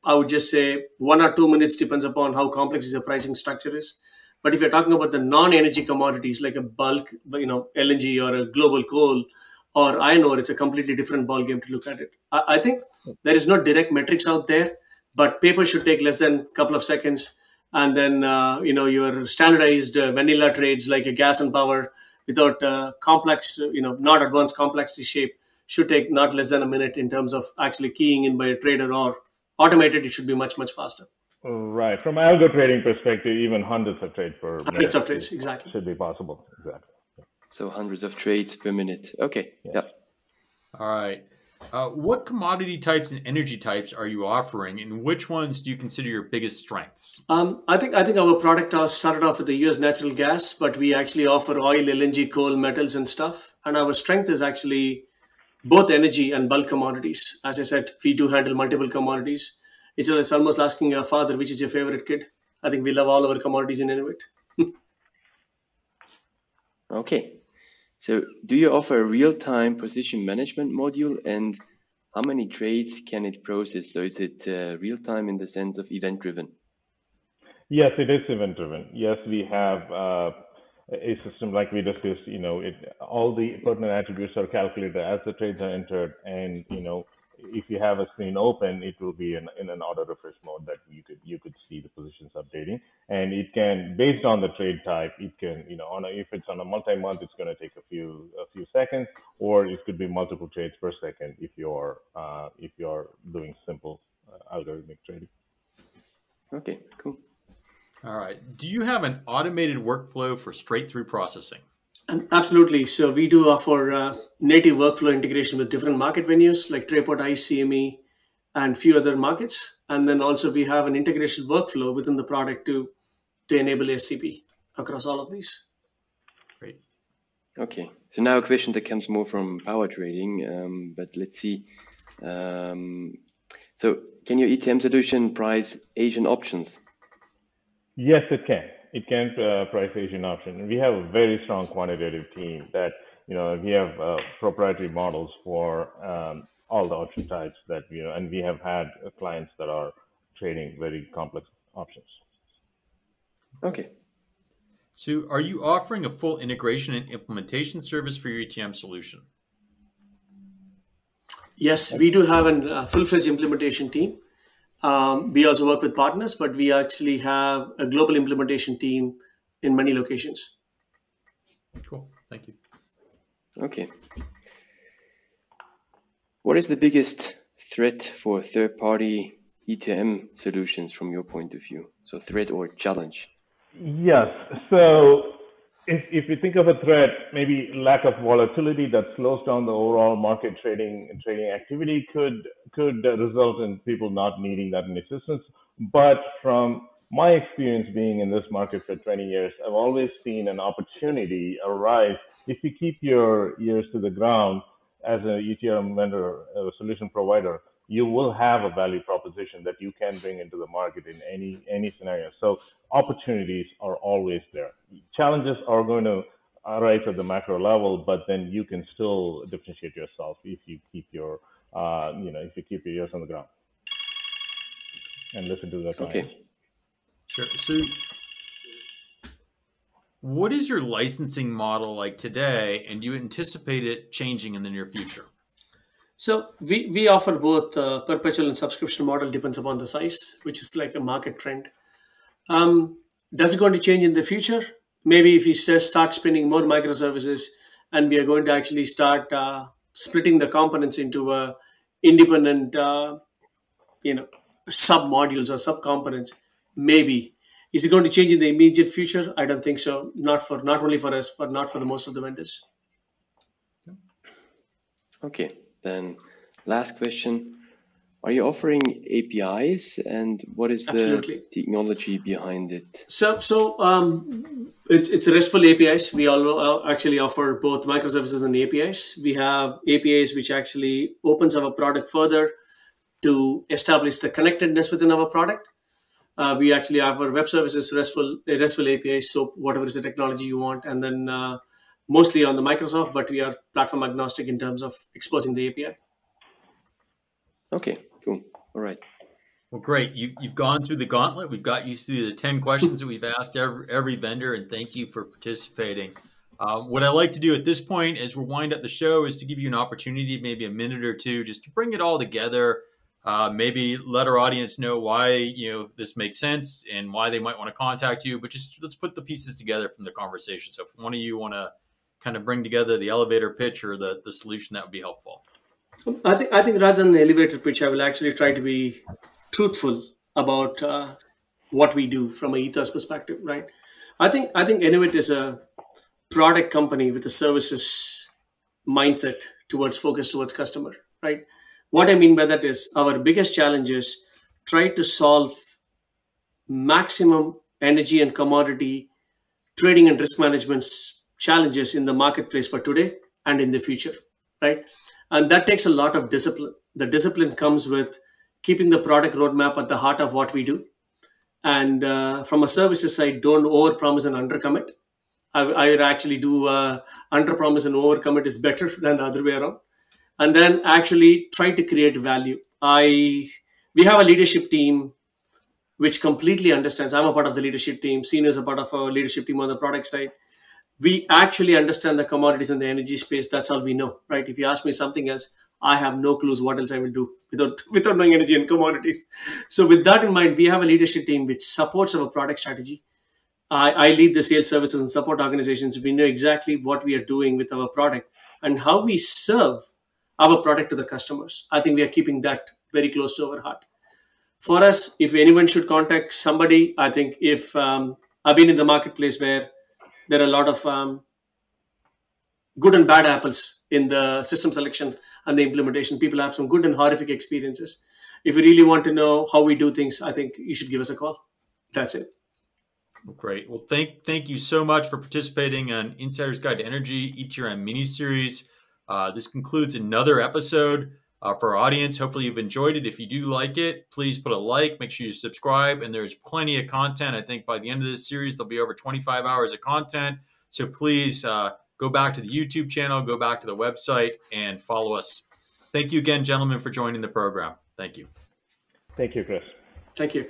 I would just say 1 or 2 minutes, depends upon how complex your pricing structure is. But if you're talking about the non-energy commodities like a bulk, LNG or a global coal, or iron ore, it's a completely different ballgame to look at it. I think there is no direct metrics out there, but paper should take less than a couple of seconds. And then, your standardized vanilla trades like a gas and power without complex, not advanced complexity shape should take not less than a minute in terms of actually keying in by a trader, or automated, it should be much, much faster. Right. From an algo trading perspective, even hundreds of trades per minute. Hundreds of trades, exactly. Should be possible, exactly. So hundreds of trades per minute. Okay. Yeah. Yep. All right. What commodity types and energy types are you offering, and which ones do you consider your biggest strengths? I think our product started off with the U.S. natural gas, but we actually offer oil, LNG, coal, metals, and stuff. And our strength is actually both energy and bulk commodities. As I said, we do handle multiple commodities. It's almost asking your father, which is your favorite kid? I think we love all our commodities in Enuit. Okay. So do you offer a real-time position management module, and how many trades can it process? So is it real-time in the sense of event-driven? Yes, it is event-driven. Yes, we have a system like we discussed, all the pertinent attributes are calculated as the trades are entered. And, if you have a screen open, it will be in an auto refresh mode that you could see the positions updating, and it can, based on the trade type, it can if it's on a multi-month, it's going to take a few seconds, or it could be multiple trades per second if you're doing simple algorithmic trading. Okay, cool. All right. Do you have an automated workflow for straight-through processing? Absolutely. So we do offer native workflow integration with different market venues like Tradepod, ICME, and few other markets. And then also we have an integration workflow within the product to enable STP across all of these. Great. Okay. So now a question that comes more from power trading, but let's see. So can your ETRM solution price Asian options? Yes, it can. It can price Asian option. We have a very strong quantitative team that, we have proprietary models for all the option types that, and we have had clients that are trading very complex options. Okay. So are you offering a full integration and implementation service for your ETRM solution? Yes, we do have a full-fledged implementation team. We also work with partners, but we actually have a global implementation team in many locations. Cool. Thank you. Okay. What is the biggest threat for third-party ETRM solutions from your point of view? So threat or challenge? Yes. So if you think of a threat, maybe lack of volatility that slows down the overall market trading activity could result in people not needing that in existence. But from my experience being in this market for 20 years, I've always seen an opportunity arise if you keep your ears to the ground. As an ETRM vendor, a solution provider, you will have a value proposition that you can bring into the market in any scenario. So opportunities are always there. Challenges are going to arise at the macro level, but then you can still differentiate yourself if you keep your if you keep your ears on the ground and listen to the client. Okay. Sure. So what is your licensing model like today, and do you anticipate it changing in the near future? So we offer both perpetual and subscription model, depends upon the size, which is like a market trend. Does it going to change in the future? Maybe if we start spinning more microservices and we are going to actually start splitting the components into independent, sub-modules or sub-components, maybe. Is it going to change in the immediate future? I don't think so. Not only for us, but not for the most of the vendors. Okay, then last question. Are you offering APIs, and what is the technology behind it? So it's RESTful APIs. We actually offer both microservices and APIs. We have APIs which actually opens our product further to establish the connectedness within our product. We actually have our web services, RESTful APIs, so whatever is the technology you want, and then mostly on the Microsoft, but we are platform agnostic in terms of exposing the API. Okay, cool. All right. Well, great. You've gone through the gauntlet. We've got you through the 10 questions that we've asked every vendor, and thank you for participating. What I like to do at this point as we wind up the show is to give you an opportunity, maybe a minute or two, just to bring it all together. Maybe let our audience know why this makes sense and why they might want to contact you. But just let's put the pieces together from the conversation. So if one of you want to kind of bring together the elevator pitch or the solution, that would be helpful. I think rather than an elevator pitch, I will actually try to be truthful about what we do from an ethos perspective, right? I think Enuit is a product company with a services mindset focused towards customer, right? What I mean by that is our biggest challenge is try to solve maximum energy and commodity trading and risk management challenges in the marketplace for today and in the future, right? And that takes a lot of discipline. The discipline comes with keeping the product roadmap at the heart of what we do. And from a services side, don't overpromise and undercommit. I would actually do underpromise and overcommit is better than the other way around. And then actually try to create value. We have a leadership team which completely understands. I'm a part of the leadership team. Sino is a part of our leadership team on the product side. We actually understand the commodities and the energy space. That's all we know, right? If you ask me something else, I have no clues what else I will do without knowing energy and commodities. So with that in mind, we have a leadership team which supports our product strategy. I lead the sales services and support organizations. We know exactly what we are doing with our product and how we serve our product to the customers. I think we are keeping that very close to our heart. For us, if anyone should contact somebody, I think if I've been in the marketplace where there are a lot of good and bad apples in the system selection and the implementation, people have some good and horrific experiences. If you really want to know how we do things, I think you should give us a call. That's it. Great. Well, thank you so much for participating on Insider's Guide to Energy, ETRM mini-series. This concludes another episode for our audience. Hopefully you've enjoyed it. If you do like it, please put a like, make sure you subscribe, and there's plenty of content. I think by the end of this series, there'll be over 25 hours of content. So please go back to the YouTube channel, go back to the website, and follow us. Thank you again, gentlemen, for joining the program. Thank you. Thank you, Chris. Thank you.